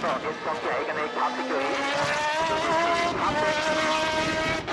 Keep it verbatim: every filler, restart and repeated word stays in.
So, jetzt kommt die eigene Kategorie.